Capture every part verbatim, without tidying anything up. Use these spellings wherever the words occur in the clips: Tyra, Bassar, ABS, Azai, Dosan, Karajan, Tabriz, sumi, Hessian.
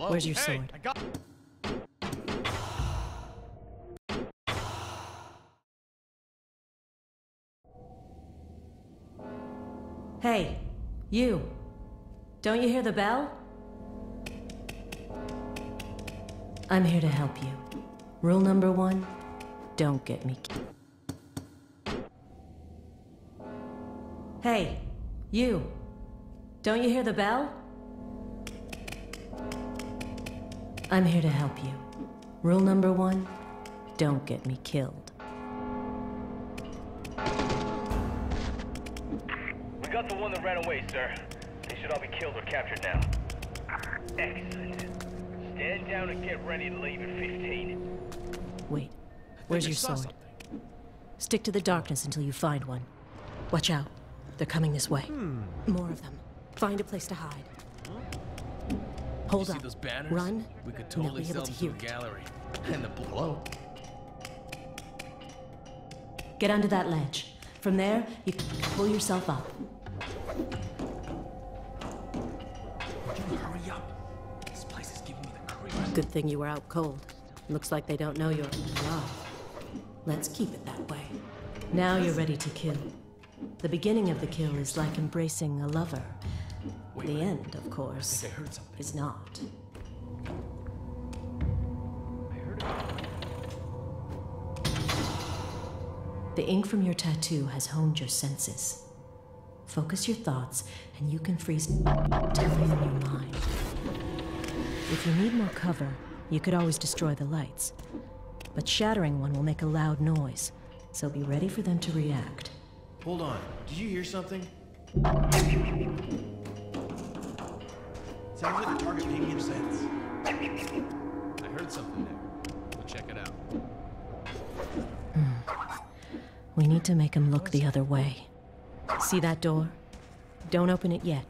Hello? Where's your hey, sword? I got Hey, you. Don't you hear the bell? I'm here to help you. Rule number one, don't get me killed. Hey, you. Don't you hear the bell? I'm here to help you. Rule number one, don't get me killed. We got the one that ran away, sir. They should all be killed or captured now. Excellent. Stand down and get ready to leave in fifteen. Wait. Where's your sword? Something. Stick to the darkness until you find one. Watch out. They're coming this way. Hmm. More of them. Find a place to hide. Huh? Hold Did you up. See those banners? Run. We could totally sell them to the gallery. And the blow. Get under that ledge. From there, you can pull yourself up. Hurry up. This place is giving me the creeps. Good thing you were out cold. Looks like they don't know you're alive. Let's keep it that way. Now you're ready to kill. The beginning of the kill is like embracing a lover. Wait, the end, of course, I think I heard something. Is not. I heard it. The ink from your tattoo has honed your senses. Focus your thoughts, and you can freeze everything in your mind. If you need more cover, you could always destroy the lights. But shattering one will make a loud noise, so be ready for them to react. Hold on. Did you hear something? Sounds like the target making him sense. I heard something there. We'll check it out. Mm. We need to make him look the other way. See that door? Don't open it yet.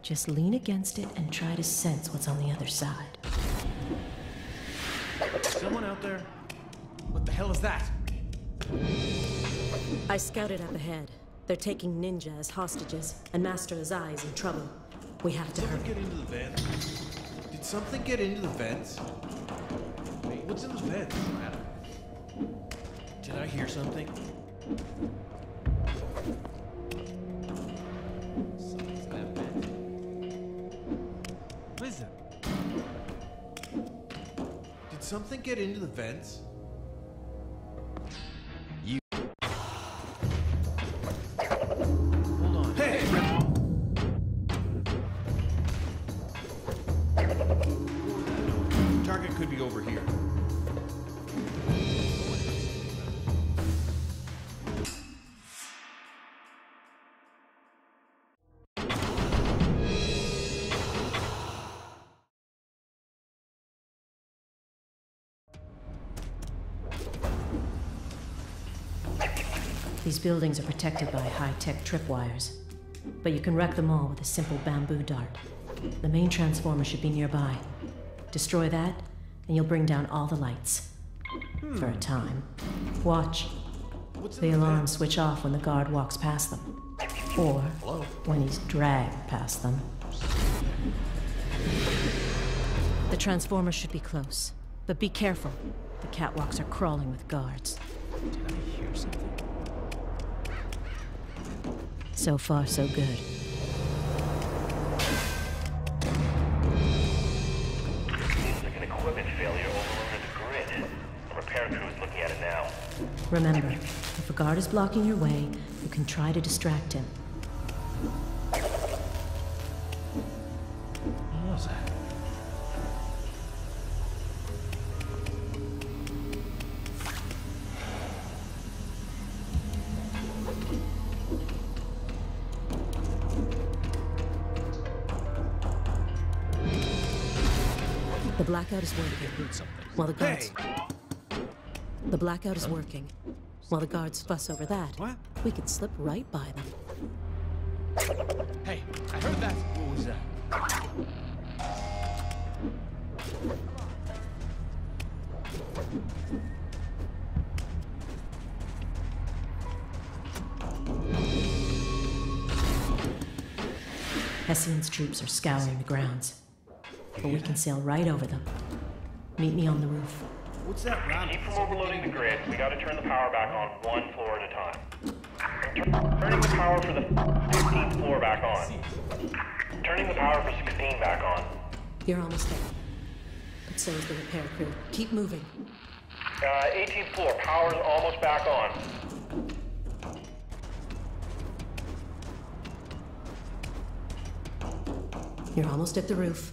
Just lean against it and try to sense what's on the other side. Is someone out there? What the hell is that? I scouted up ahead. They're taking Ninja as hostages, and Master Azai is in trouble. We have to hurry. Did something get into the vents? Did something get into the vents? Wait, what's in the vents? Did I hear something? Something get into the vents? You. Hold on. Hey! Target could be over here. These buildings are protected by high-tech tripwires, but you can wreck them all with a simple bamboo dart. The main transformer should be nearby. Destroy that, and you'll bring down all the lights. Hmm. For a time. Watch. What's the alarms switch off when the guard walks past them, or Hello? when he's dragged past them. The transformer should be close, but be careful. The catwalks are crawling with guards. Did I hear something? So far, so good. Seems like an equipment failure over the grid. A repair crew is looking at it now. Remember, if a guard is blocking your way, you can try to distract him. What was that? The blackout is working. While the guards, hey. the blackout is working. While the guards fuss over that, what? we could slip right by them. Hey, I heard that. What was that? Hessian's troops are scouring the grounds. but we can sail right over them. Meet me on the roof. What's that round? Keep from overloading the grid. We gotta turn the power back on one floor at a time. Turning the power for the fifteenth floor back on. Turning the power for sixteen back on. You're almost there. But so is the repair crew. Keep moving. Uh, eighteenth floor. Power's almost back on. You're almost at the roof.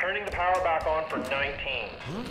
Turning the power back on for nineteen. Huh?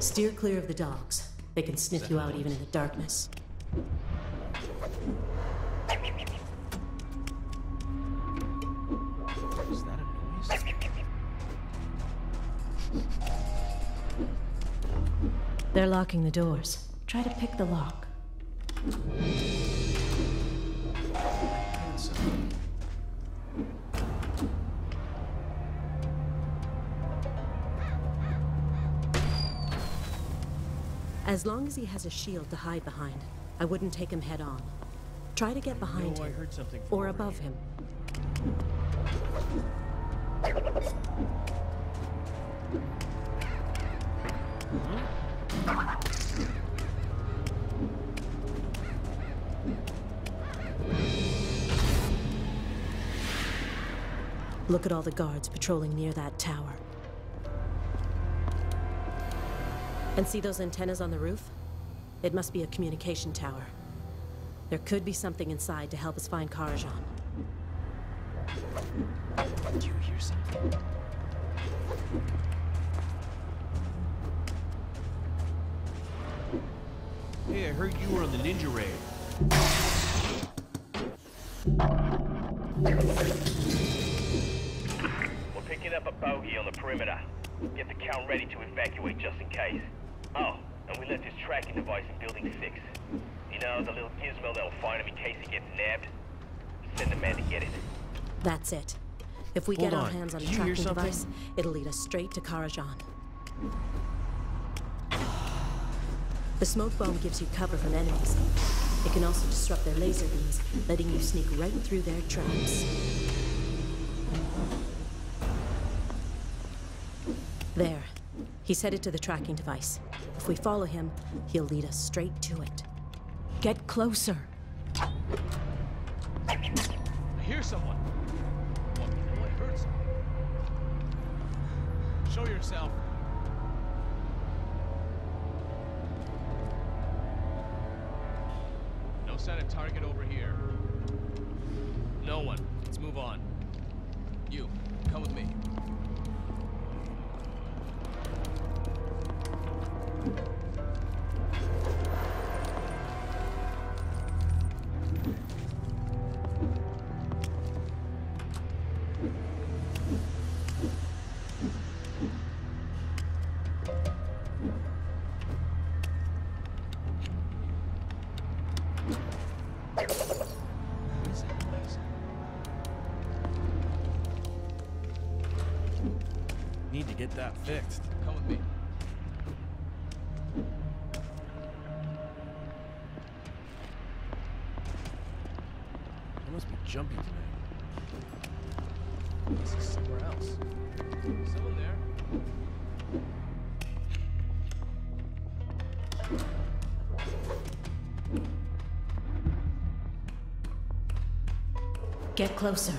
Steer clear of the dogs. They can sniff you out even in the darkness. Is that a noise? They're locking the doors. Try to pick the lock. As long as he has a shield to hide behind, I wouldn't take him head on. Try to get behind him, or above him. Look at all the guards patrolling near that tower. And see those antennas on the roof? It must be a communication tower. There could be something inside to help us find Karajan. Do you hear something? Hey, I heard you were on the ninja raid. We're picking up a bogey on the perimeter. Get the count ready to evacuate just in case. Oh, and we left his tracking device in building six. You know, the little gizmo that'll find him in case he gets nabbed. Send a man to get it. That's it. If we Hold get on. our hands on the tracking device, it'll lead us straight to Karajan. The smoke bomb gives you cover from enemies. It can also disrupt their laser beams, letting you sneak right through their traps. There. He's headed to the tracking device. If we follow him, he'll lead us straight to it. Get closer. I hear someone. Oh, it hurts. Show yourself. No sign of target over here. No one. Let's move on. You, come with me. Get that fixed. Come with me. I must be jumpy tonight. This is somewhere else. Someone there. Get closer.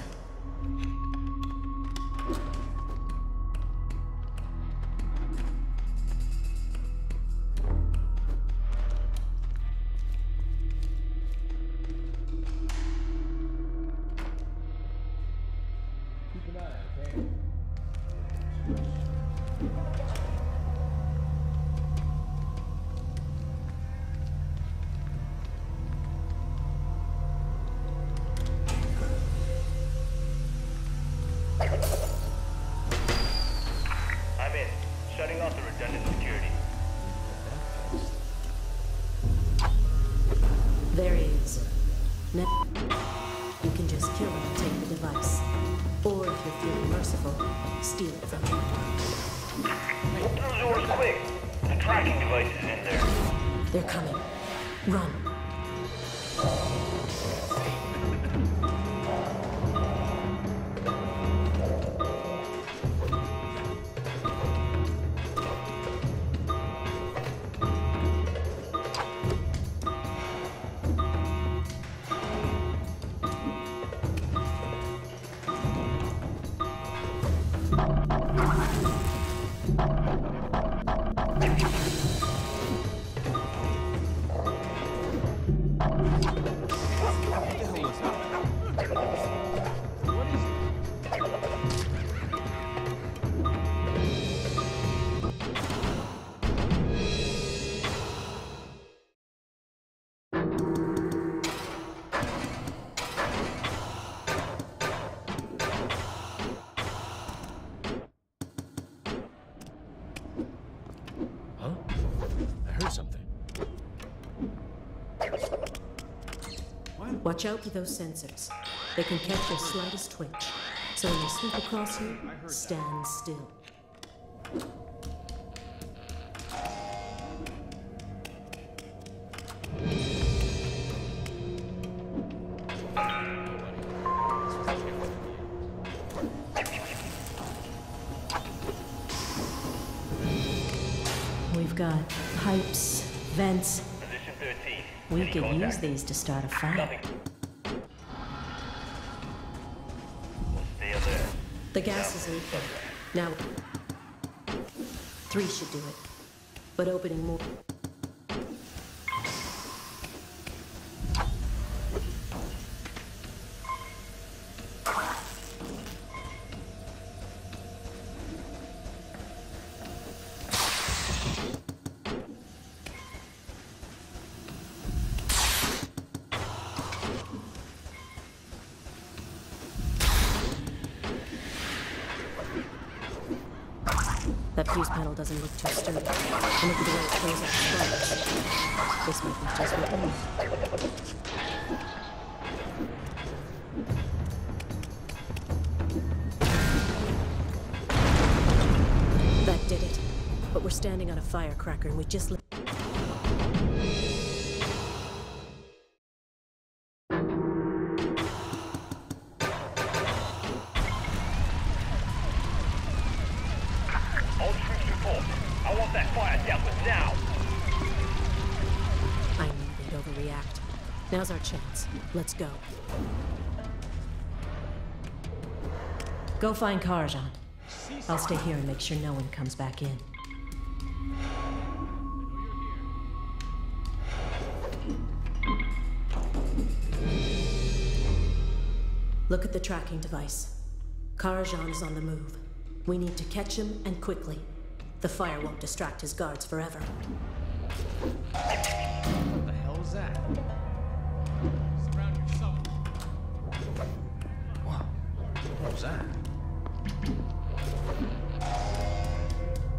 shutting off the redundant security. There he is. Now you can just kill him and take the device. Or if you're feeling merciful, steal it from him. Those doors quick. The tracking device is in there. They're coming. Run. Watch out for those sensors. They can catch your slightest twitch. So when they sweep across you, stand still. We've got pipes, vents. We could use these to start a fire. The gas is leaking. Now, three should do it, but opening more. That fuse panel doesn't look too sturdy. And look at the way it throws up sparks. This might be just what we need. That did it. But we're standing on a firecracker and we just... Now's our chance. Let's go. Go find Karajan. I'll stay here and make sure no one comes back in. Look at the tracking device. Karajan's on the move. We need to catch him, and quickly. The fire won't distract his guards forever. What the hell is that? What was that?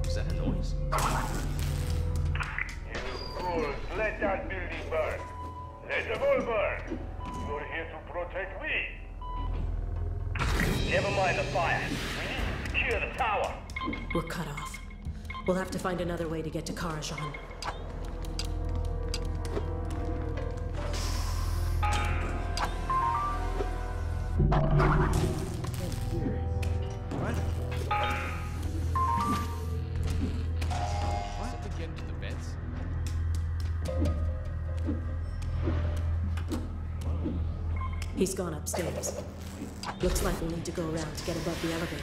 Was that a noise? You fools, let that building burn. Let them all burn. You're here to protect me. Never mind the fire. We need to secure the tower. We're cut off. We'll have to find another way to get to Karajan. He's gone upstairs. Looks like we'll need to go around to get above the elevator.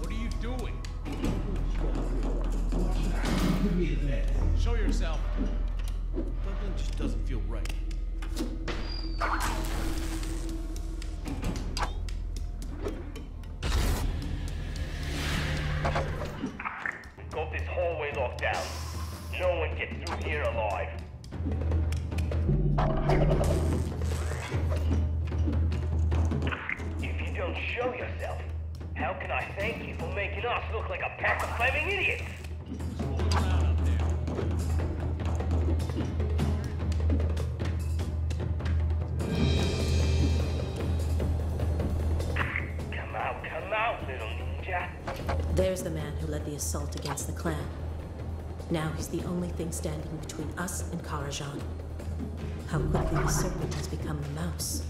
What are you doing? Give me the bed. Show yourself. Something just doesn't feel right. Got this hallway locked out. No one gets through here alive. If you don't show yourself, how can I thank you for making us look like a pack of flaming idiots? Come out, come out, little ninja. There's the man who led the assault against the clan. Now he's the only thing standing between us and Karajan. How quickly the serpent has become the mouse.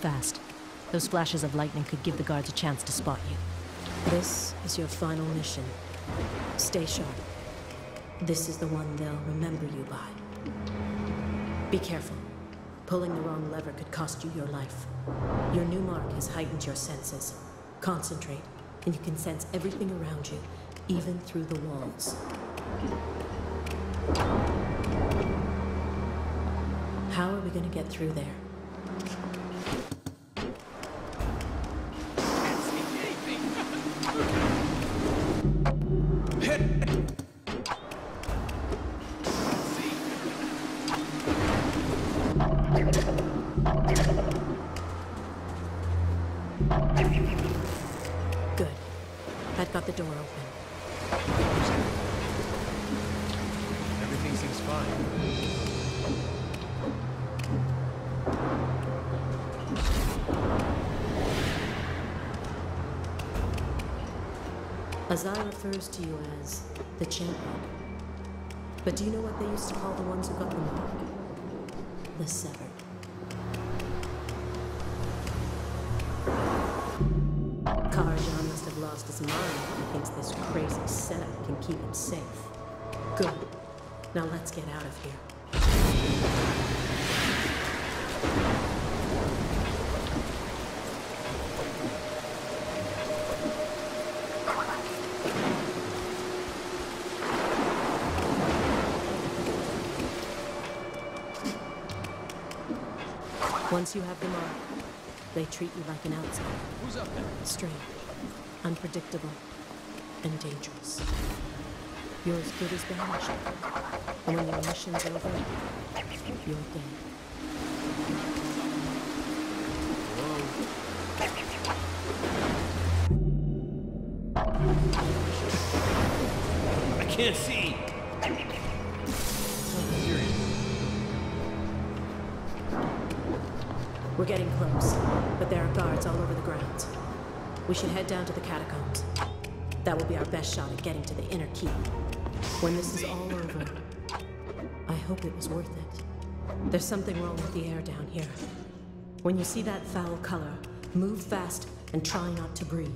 Fast. Those flashes of lightning could give the guards a chance to spot you. This is your final mission. Stay sharp. This is the one they'll remember you by. Be careful. Pulling the wrong lever could cost you your life. Your new mark has heightened your senses. Concentrate, and you can sense everything around you, even through the walls. How are we going to get through there? Good. I've got the door open. Everything seems fine. Azai refers to you as the champion. But do you know what they used to call the ones who got the mark? The Severed. Karajan must have lost his mind if he thinks this crazy setup can keep him safe. Good. Now let's get out of here. Once you have the mark, they treat you like an outsider. Who's up there? Strange, unpredictable, and dangerous. You're as good as vanished. And when your mission's over, you're dead. Whoa. I can't see! We're getting close, but there are guards all over the grounds. We should head down to the catacombs. That will be our best shot at getting to the inner keep. When this is all over, I hope it was worth it. There's something wrong with the air down here. When you see that foul color, move fast and try not to breathe.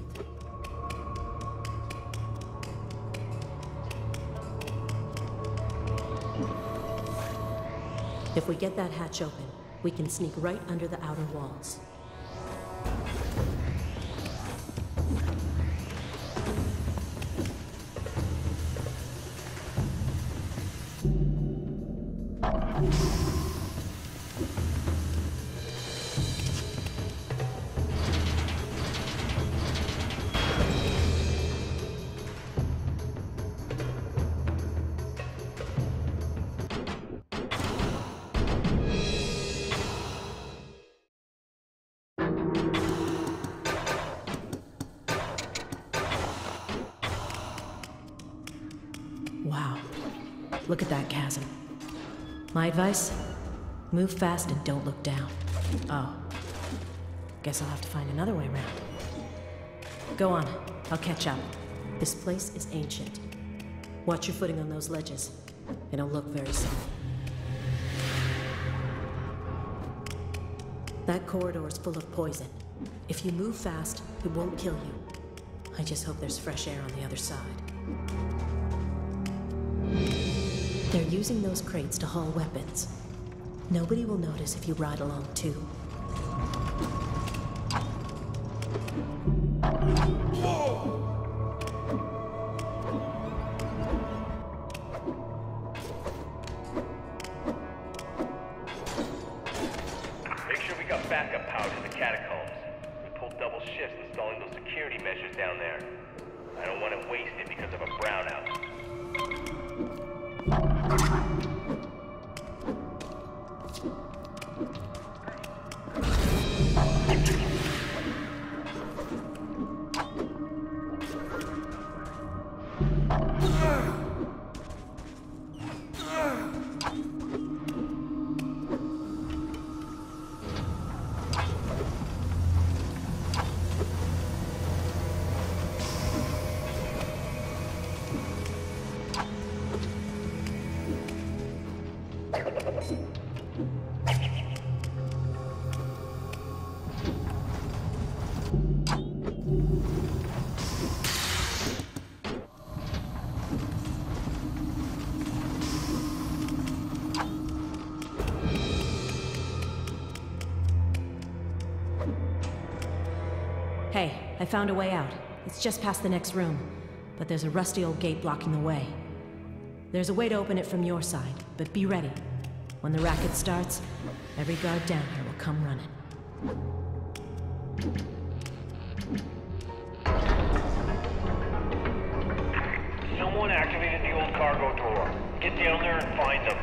If we get that hatch open, we can sneak right under the outer walls. Wow. Look at that chasm. My advice? Move fast and don't look down. Oh. Guess I'll have to find another way around. Go on. I'll catch up. This place is ancient. Watch your footing on those ledges. They don't look very solid. That corridor is full of poison. If you move fast, it won't kill you. I just hope there's fresh air on the other side. They're using those crates to haul weapons. Nobody will notice if you ride along too. Hey, I found a way out. It's just past the next room, but there's a rusty old gate blocking the way. There's a way to open it from your side, but be ready. When the racket starts, every guard down here will come running. Someone activated the old cargo door. Get down there and find them.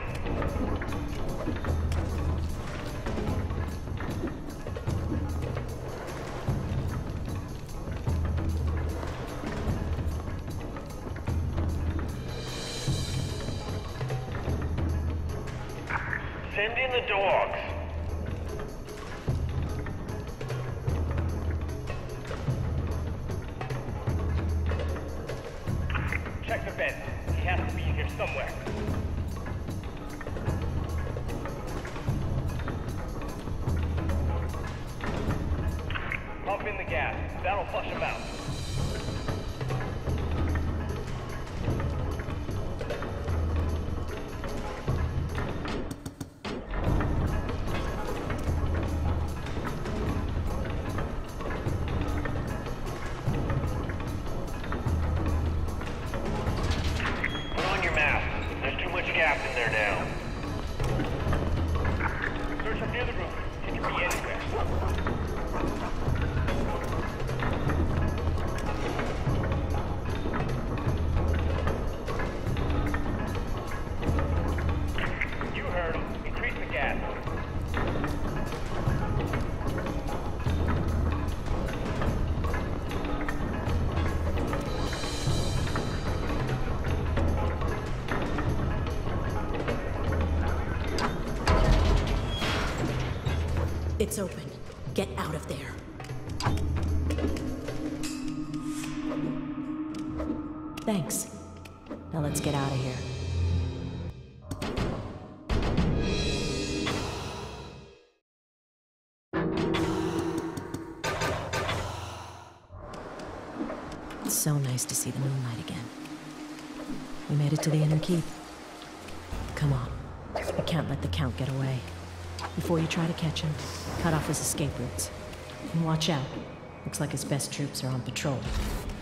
Send in the dogs. Check the vent. He has to be here somewhere. Pump in the gas. That'll flush him out. It's open. Get out of there. Thanks. Now let's get out of here. It's so nice to see the moonlight again. We made it to the inner keep. Come on. We can't let the Count get away. Before you try to catch him, cut off his escape routes. And watch out. Looks like his best troops are on patrol.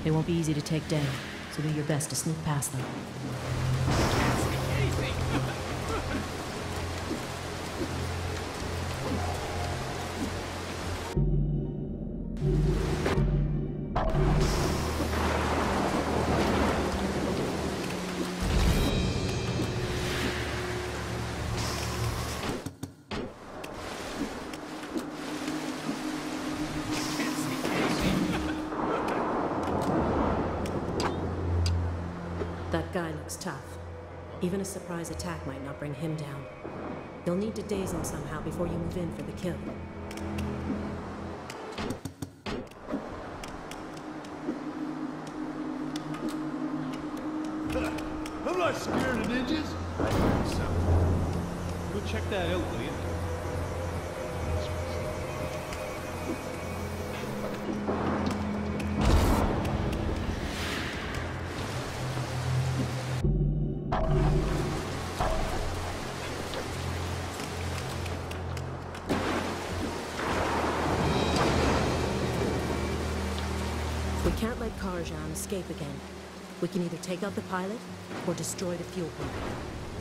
They won't be easy to take down, so do your best to sneak past them. Guy looks tough. Even a surprise attack might not bring him down. You'll need to daze him somehow before you move in for the kill. I'm not scared of ninjas. I heard something. Go check that out, will you? Can't let Karajan escape again. We can either take out the pilot or destroy the fuel pump.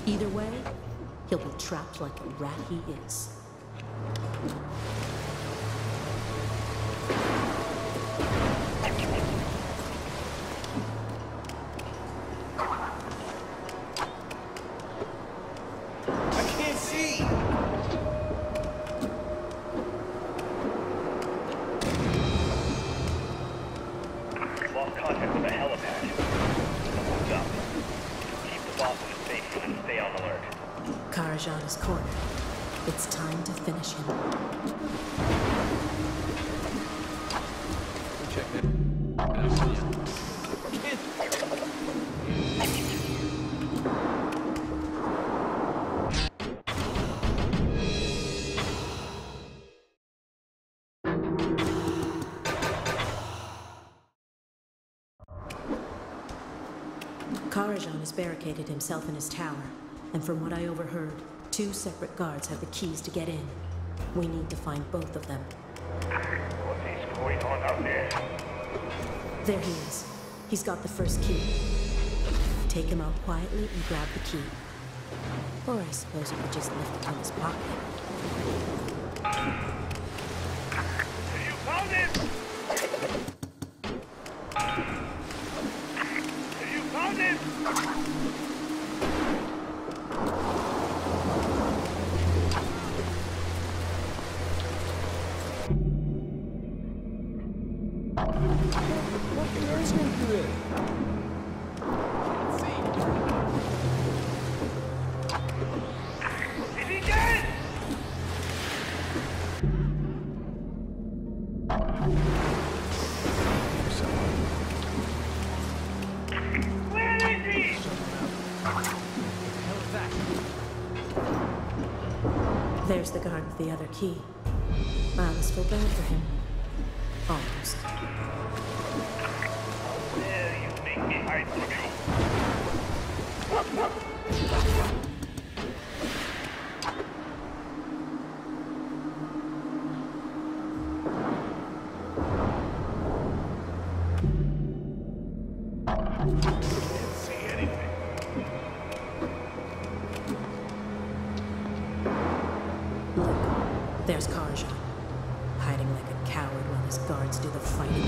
Either way, he'll be trapped like a rat he is. Karajan has barricaded himself in his tower, and from what I overheard, two separate guards have the keys to get in. We need to find both of them. What is going on out there? There he is. He's got the first key. Take him out quietly and grab the key. Or I suppose we could just lift it from his pocket. Have you found him? There's the guard with the other key. I almost feel bad for him. Almost. Well, you make me hard to go. Can't see anything. There's Karajan, hiding like a coward while his guards do the fighting.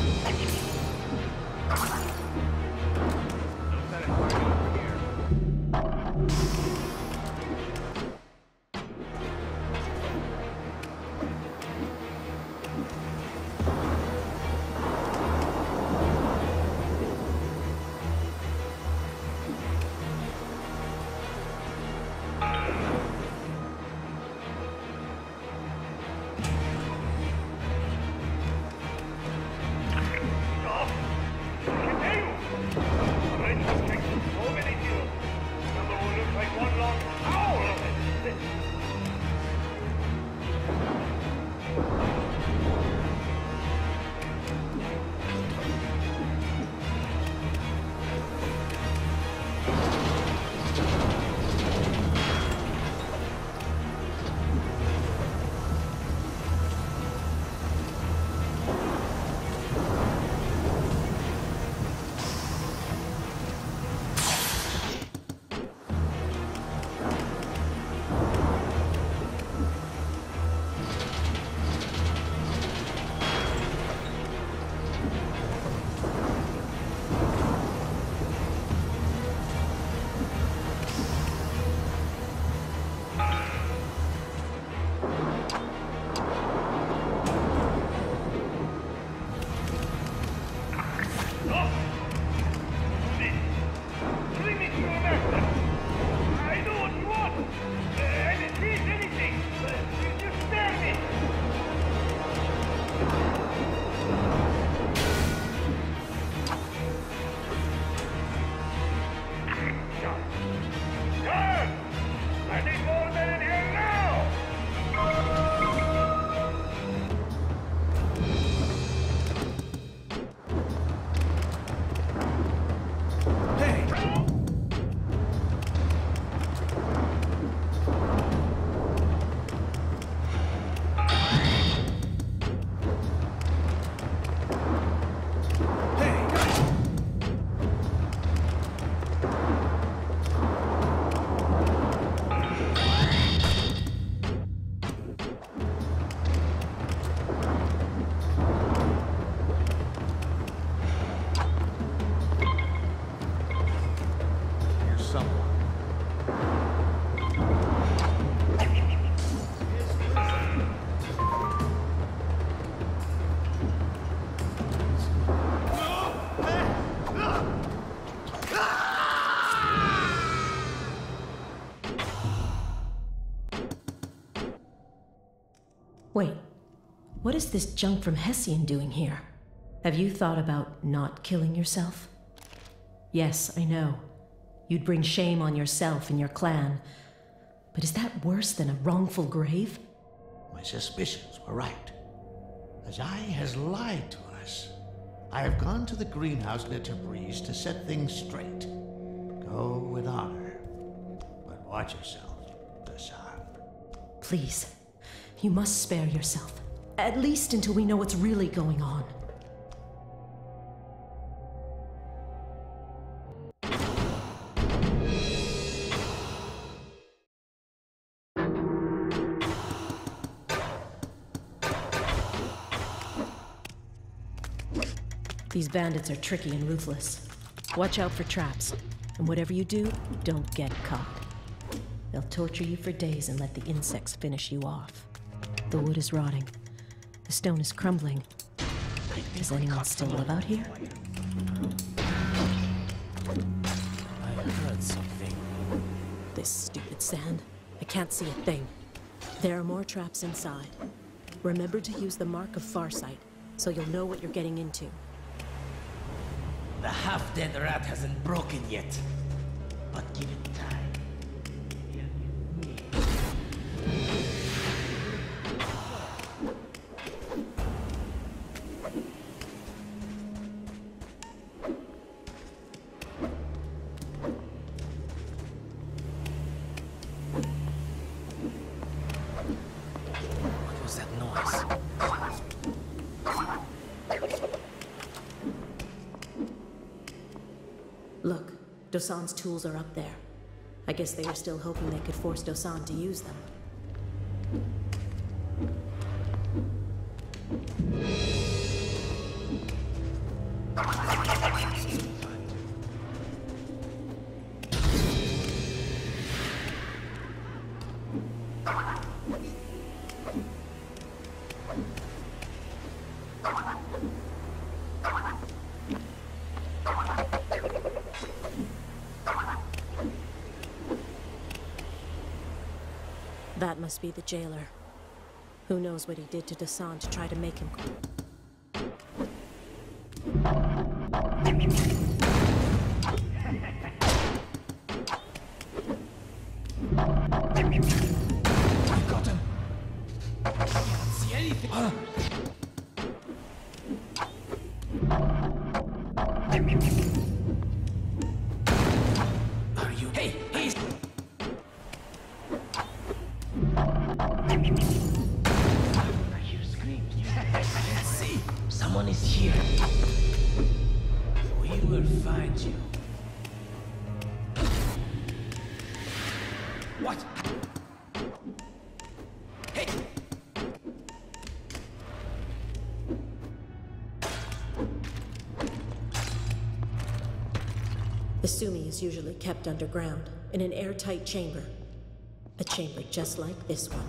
Hey! Wait, what is this junk from Hessian doing here? Have you thought about not killing yourself? Yes, I know. You'd bring shame on yourself and your clan. But is that worse than a wrongful grave? My suspicions were right. Azai has lied to us. I have gone to the greenhouse near Tabriz to set things straight. Go with honor. But watch yourself, Bassar. Please. You must spare yourself. At least until we know what's really going on. These bandits are tricky and ruthless. Watch out for traps, and whatever you do, don't get caught. They'll torture you for days and let the insects finish you off. The wood is rotting. The stone is crumbling. Does anyone still live out here? I heard something. This stupid sand. I can't see a thing. There are more traps inside. Remember to use the mark of Farsight, so you'll know what you're getting into. The half-dead rat hasn't broken yet, but give it time. What was that noise? Look, Dosan's tools are up there. I guess they were still hoping they could force Dosan to use them. That must be the jailer. Who knows what he did to Dosan to try to make him... I got him! I can't see anything! Uh. Are you... Hey! Hey! Someone is here. We will find you. What? Hey! The sumi is usually kept underground, in an airtight chamber. A chamber just like this one.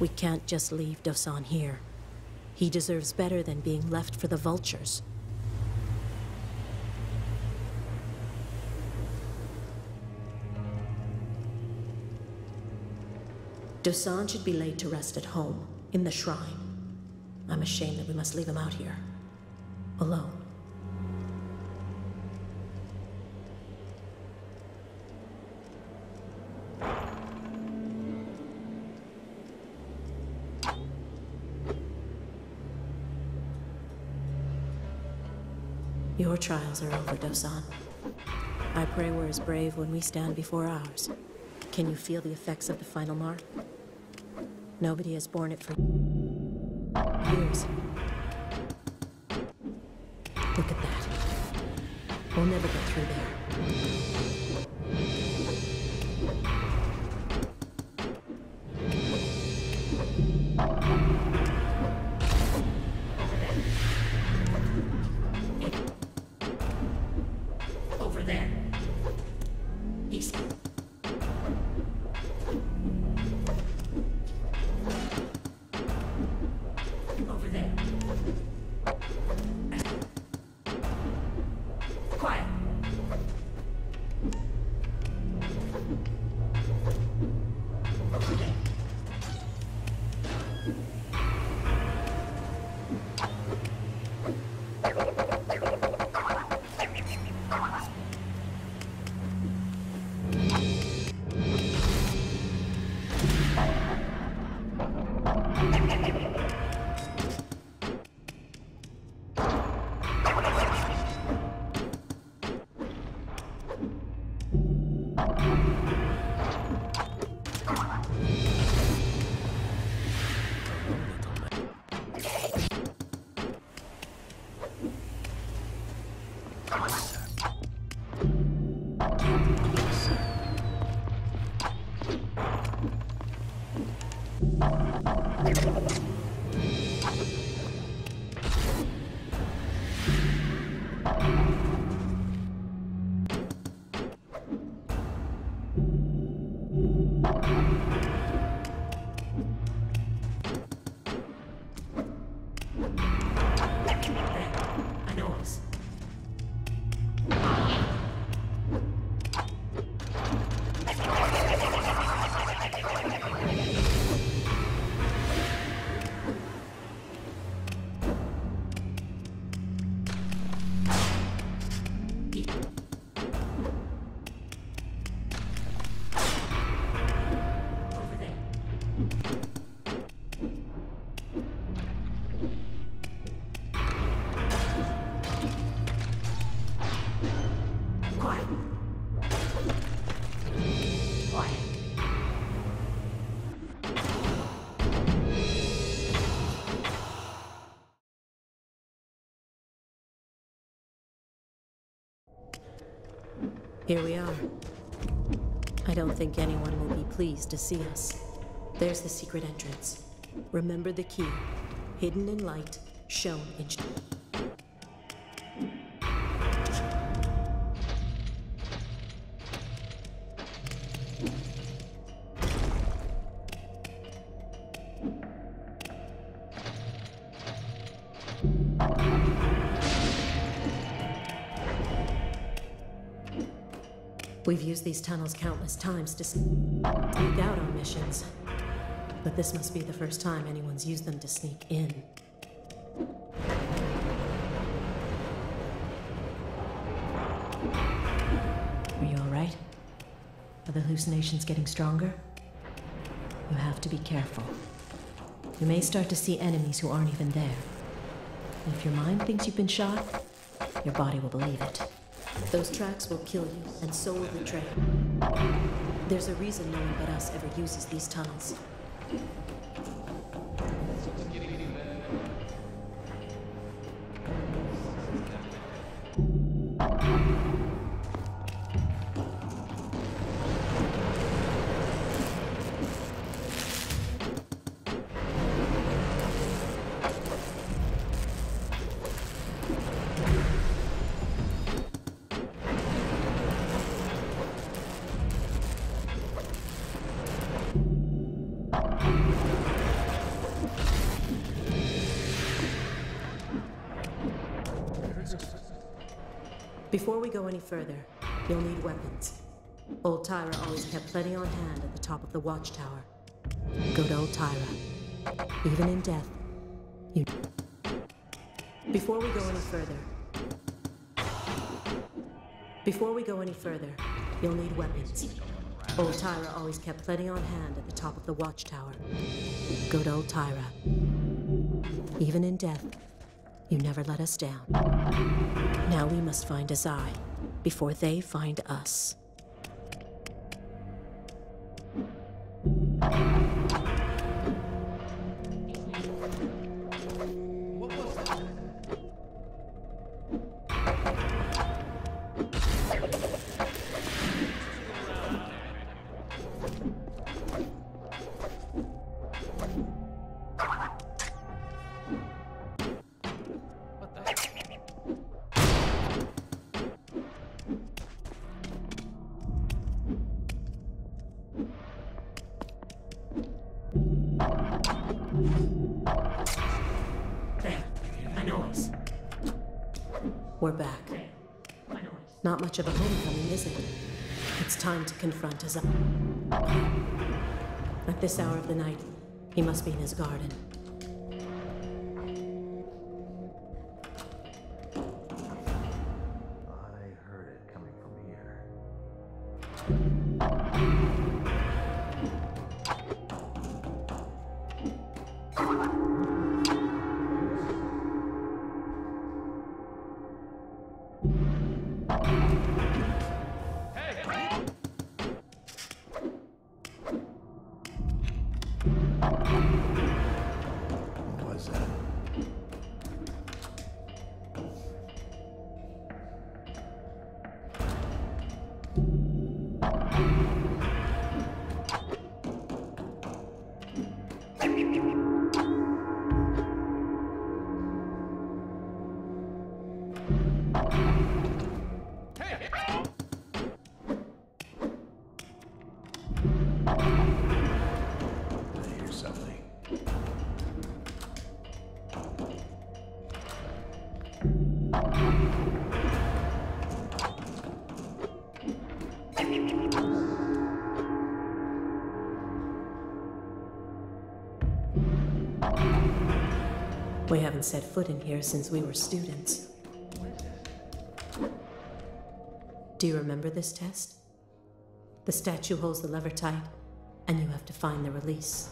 We can't just leave Dosan here. He deserves better than being left for the vultures. Dosan should be laid to rest at home, in the shrine. I'm ashamed that we must leave him out here. Alone. Your trials are over, Dosan. I pray we're as brave when we stand before ours. Can you feel the effects of the final mark? Nobody has borne it for years. Look at that. We'll never get through there. Here we are. I don't think anyone will be pleased to see us. There's the secret entrance. Remember the key. Hidden in light, shown in shadow. We've used these tunnels countless times to sneak out on missions. But this must be the first time anyone's used them to sneak in. Are you all right? Are the hallucinations getting stronger? You have to be careful. You may start to see enemies who aren't even there. And if your mind thinks you've been shot, your body will believe it. Those tracks will kill you, and so will the trail. There's a reason no one but us ever uses these tunnels. Before we go any further, you'll need weapons. Old Tyra always kept plenty on hand at the top of the watchtower. Go to old Tyra. Even in death, you... Before we go any further... Before we go any further, you'll need weapons. Old Tyra always kept plenty on hand at the top of the watchtower. Go to old Tyra. Even in death, You never let us down. Now we must find Azai before they find us. We're back. Not much of a homecoming, is it? It's time to confront Azai. At this hour of the night, he must be in his garden. I heard it coming from here. We haven't set foot in here since we were students. Do you remember this test? The statue holds the lever tight, and you have to find the release.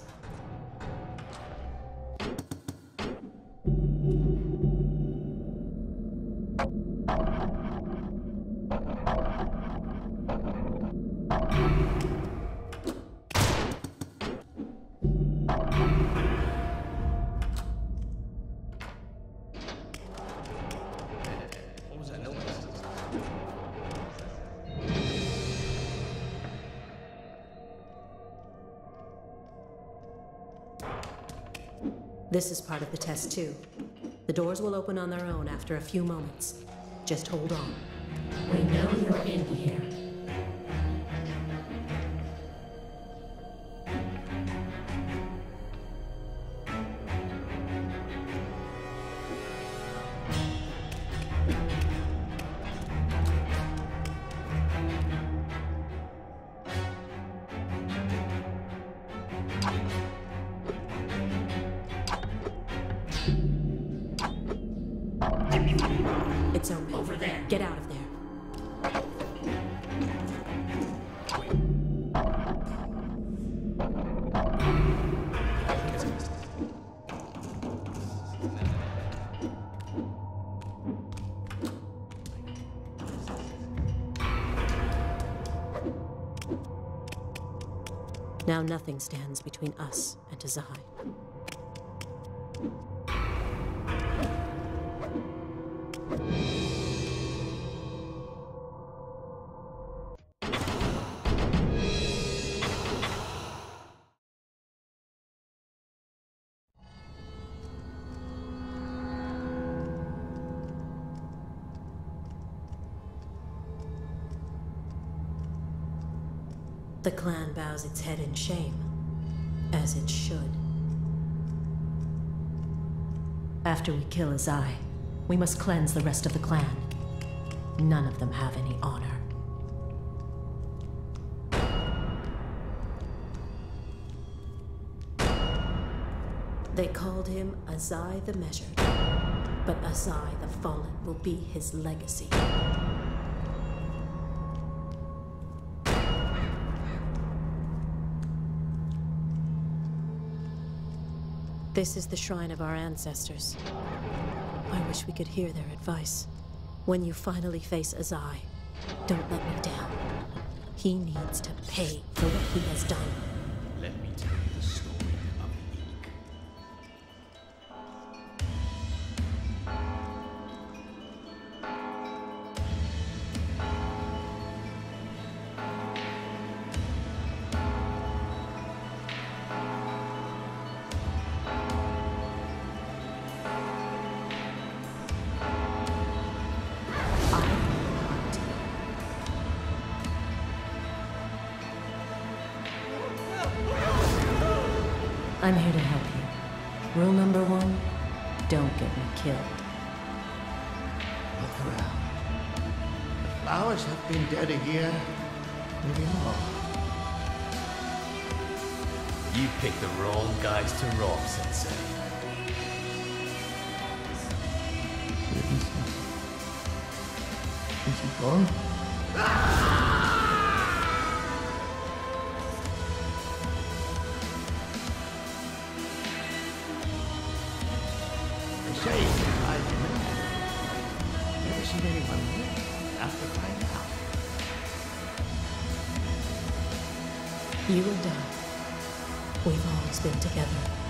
This is part of the test, too. The doors will open on their own after a few moments. Just hold on. We know you're in here. It's open. Over there. Get out of there. Now nothing stands between us and Azai. The clan bows its head in shame, as it should. After we kill Azai, we must cleanse the rest of the clan. None of them have any honor. They called him Azai the Measured, but Azai the Fallen will be his legacy. This is the shrine of our ancestors. I wish we could hear their advice. When you finally face Azai, don't let me down. He needs to pay for what he has done. Let me tell you the story of I'm here to help you. Rule number one, don't get me killed. Look around. The flowers have been dead a year, maybe more. You picked the wrong guys to rob, Sensei. Is he gone? You and I, we've always been together.